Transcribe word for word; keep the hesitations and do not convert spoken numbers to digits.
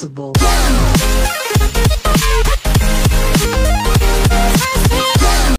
invincible.